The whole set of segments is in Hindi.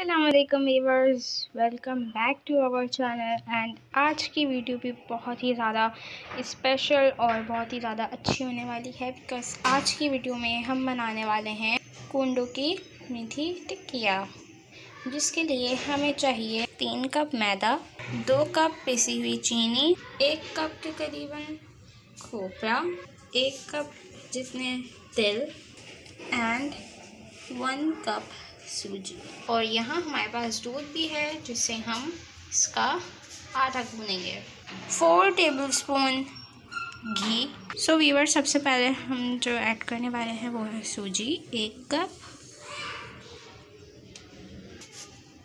अस्सलामुअलैकुम viewers, welcome back to our channel. And आज की वीडियो भी बहुत ही ज़्यादा स्पेशल और बहुत ही ज़्यादा अच्छी होने वाली है, बिकॉज़ आज की वीडियो में हम बनाने वाले हैं कुंडो की मीठी टिक्किया, जिसके लिए हमें चाहिए 3 कप मैदा, 2 कप पिसी हुई चीनी, 1 कप के करीबन खोपरा, 1 कप जितने तिल एंड 1 कप सूजी। और यहाँ हमारे पास दूध भी है जिससे हम इसका आटा गूँधेंगे। 4 टेबलस्पून घी। सो वीवर, सबसे पहले हम जो ऐड करने वाले हैं वो है सूजी 1 कप,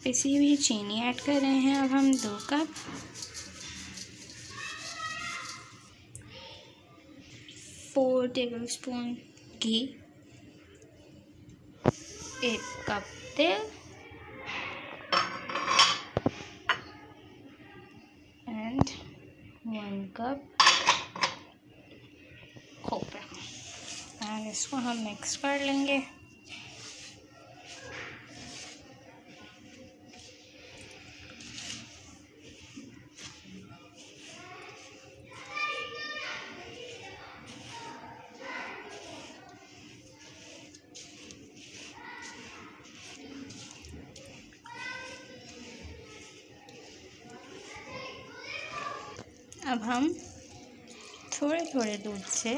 पिसी हुई चीनी ऐड कर रहे हैं अब हम 2 कप, फोर टेबलस्पून घी, 1 कप तेल एंड 1 कप खोपरा। एंड इसको हम मिक्स कर लेंगे। अब हम थोड़े थोड़े दूध से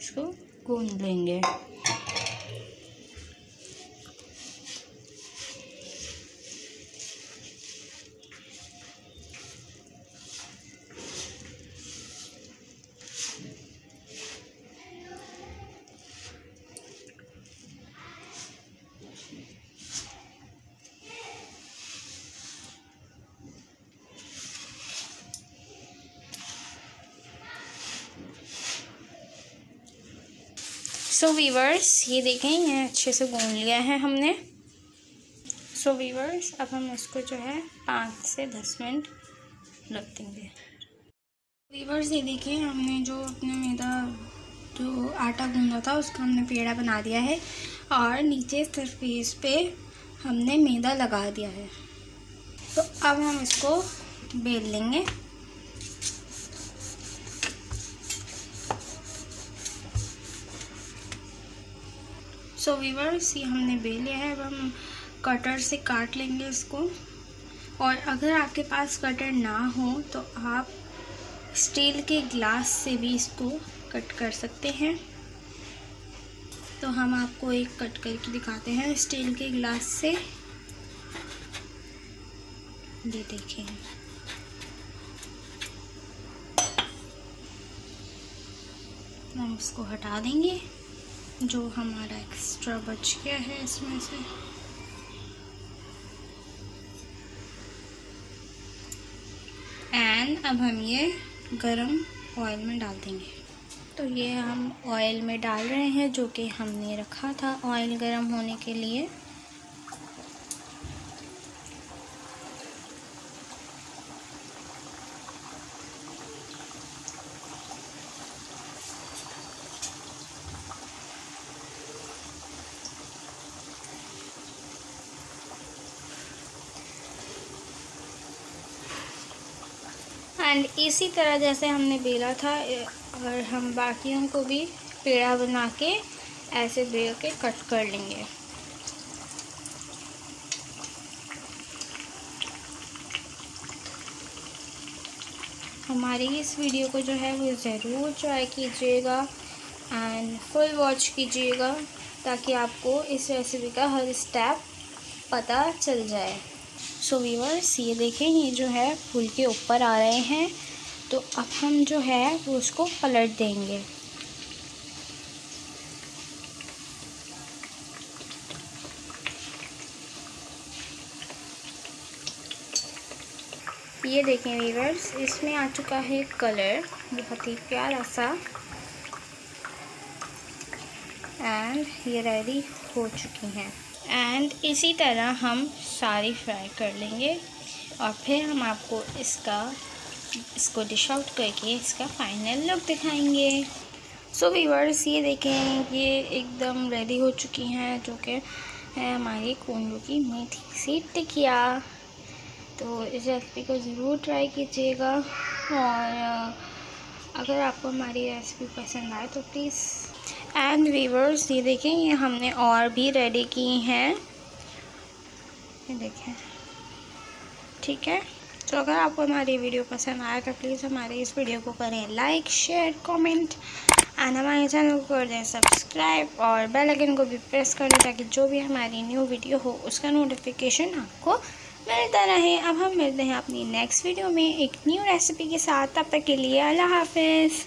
इसको गूंद लेंगे। सो वीवर्स, ये देखें, ये अच्छे से गूंद लिया है हमने। सो वीवर्स, अब हम इसको जो है 5 से 10 मिनट रख देंगे। वीवर्स, ये देखें, हमने जो अपने मैदा जो आटा गूंदा था उसका हमने पेड़ा बना दिया है और नीचे सरफेस पे हमने मैदा लगा दिया है। तो अब हम इसको बेल लेंगे। सो वीवर्स, ये हमने बेले है, अब हम कटर से काट लेंगे इसको। और अगर आपके पास कटर ना हो तो आप स्टील के ग्लास से भी इसको कट कर सकते हैं। तो हम आपको एक कट करके दिखाते हैं स्टील के ग्लास से। ये देखिए, हम इसको हटा देंगे जो हमारा एक्स्ट्रा बच गया है इसमें से। एंड अब हम ये गरम ऑयल में डाल देंगे। तो ये हम ऑयल में डाल रहे हैं जो कि हमने रखा था ऑयल गरम होने के लिए। एंड इसी तरह जैसे हमने बेला था, और हम बाकियों को भी पेड़ा बना के ऐसे बेल के कट कर लेंगे। हमारी इस वीडियो को जो है वो ज़रूर ट्राई कीजिएगा एंड फुल वॉच कीजिएगा ताकि आपको इस रेसिपी का हर स्टेप पता चल जाए। सो वीवर्स, ये देखें, ये जो है फूल के ऊपर आ रहे हैं। तो अब हम जो है वो उसको पलट देंगे। ये देखें वीवर्स, इसमें आ चुका है कलर बहुत ही प्यारा सा। एंड ये रेडी हो चुकी हैं। एंड इसी तरह हम सारी फ्राई कर लेंगे और फिर हम आपको इसको डिश आउट करके इसका फाइनल लुक दिखाएंगे। सो वीवर्स, ये देखें, ये एकदम रेडी हो चुकी हैं जो कि है हमारी कोंडू की मेथी सीड टिकिया। तो इस रेसिपी को ज़रूर ट्राई कीजिएगा और अगर आपको हमारी रेसिपी पसंद आए तो प्लीज़। एंड व्यूअर्स, ये देखें, ये हमने और भी रेडी की हैं, ये देखें, ठीक है। तो अगर आपको हमारी वीडियो पसंद आए तो प्लीज़ हमारे इस वीडियो को करें लाइक, शेयर, कमेंट एंड हमारे चैनल को कर दें सब्सक्राइब और बेल आइकन को भी प्रेस कर दें ताकि जो भी हमारी न्यू वीडियो हो उसका नोटिफिकेशन आपको मिलता रहे। अब हम मिलते हैं अपनी नेक्स्ट वीडियो में एक न्यू रेसिपी के साथ। तब तक के लिए अल्लाह हाफिज़।